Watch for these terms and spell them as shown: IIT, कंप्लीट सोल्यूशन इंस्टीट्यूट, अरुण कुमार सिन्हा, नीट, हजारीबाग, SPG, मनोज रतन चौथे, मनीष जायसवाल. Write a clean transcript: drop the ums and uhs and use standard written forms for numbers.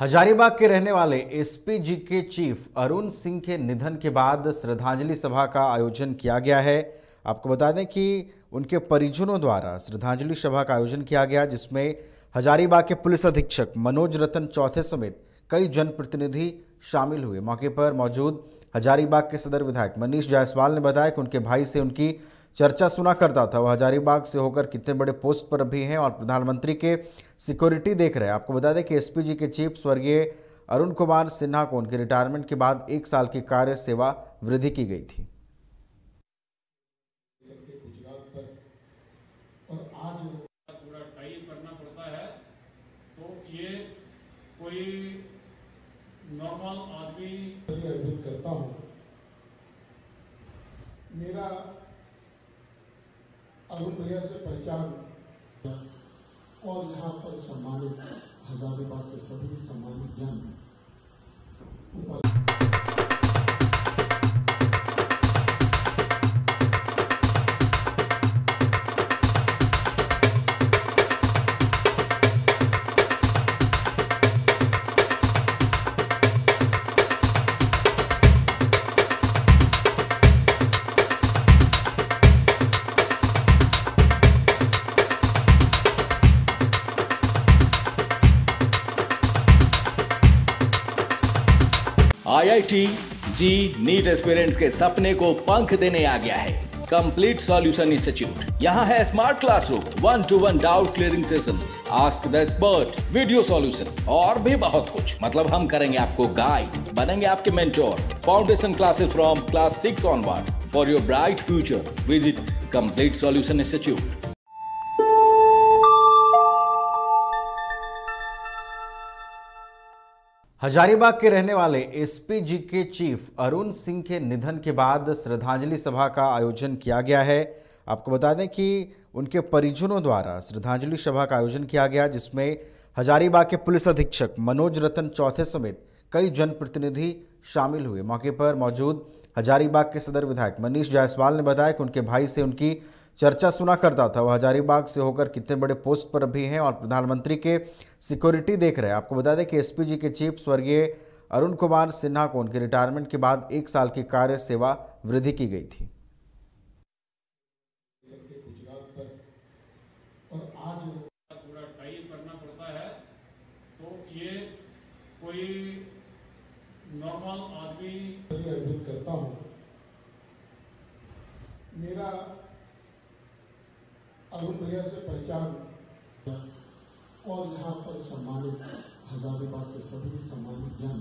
हजारीबाग के रहने वाले एसपीजी के चीफ अरुण सिंह के निधन के बाद श्रद्धांजलि सभा का आयोजन किया गया है। आपको बता दें कि उनके परिजनों द्वारा श्रद्धांजलि सभा का आयोजन किया गया, जिसमें हजारीबाग के पुलिस अधीक्षक मनोज रतन चौथे समेत कई जनप्रतिनिधि शामिल हुए। मौके पर मौजूद हजारीबाग के सदर विधायक मनीष जायसवाल ने बताया कि उनके भाई से उनकी चर्चा सुना करता था, वह हजारीबाग से होकर कितने बड़े पोस्ट पर भी हैं और प्रधानमंत्री के सिक्योरिटी देख रहे हैं। आपको बता दें कि एसपीजी के चीफ स्वर्गीय अरुण कुमार सिन्हा को उनके रिटायरमेंट के बाद 1 साल की कार्य सेवा वृद्धि की गई थी। और आज पूरा टाइम करना पड़ता है, तो ये कोई नॉर्मल आदमी अर्पित करता हूं। मेरा अरुण भैया से पहचान और यहाँ पर सम्मानित हजारीबाग के सभी सम्मानित जन। IIT जी नीट एस्पिरेंट्स के सपने को पंख देने आ गया है कंप्लीट सोल्यूशन इंस्टीट्यूट। यहाँ है smart classroom, 1-to-1 doubt clearing session, ask the expert, video solution और भी बहुत कुछ। मतलब हम करेंगे आपको गाइड, बनेंगे आपके mentor. Foundation classes from class 6 onwards for your bright future. Visit कंप्लीट सोल्यूशन इंस्टीट्यूट। हजारीबाग के रहने वाले एसपीजी के चीफ अरुण सिंह के निधन के बाद श्रद्धांजलि सभा का आयोजन किया गया है। आपको बता दें कि उनके परिजनों द्वारा श्रद्धांजलि सभा का आयोजन किया गया, जिसमें हजारीबाग के पुलिस अधीक्षक मनोज रतन चौथे समेत कई जनप्रतिनिधि शामिल हुए। मौके पर मौजूद हजारीबाग के सदर विधायक मनीष जायसवाल ने बताया कि उनके भाई से उनकी चर्चा सुना करता था, वह हजारीबाग से होकर कितने बड़े पोस्ट पर भी हैं और प्रधानमंत्री के सिक्योरिटी देख रहे हैं। आपको बता दें कि एसपीजी के चीफ स्वर्गीय अरुण कुमार सिन्हा को उनके रिटायरमेंट के बाद 1 साल की कार्य सेवा वृद्धि की गई थी। और आज पूरा टाइम करना पड़ता है, तो ये कोई नॉर्मल आदमी अर्पित करता हूं। मेरा अरुण भैया से पहचान और यहाँ पर सम्मानित हजारीबाग के सभी सम्मानित जन।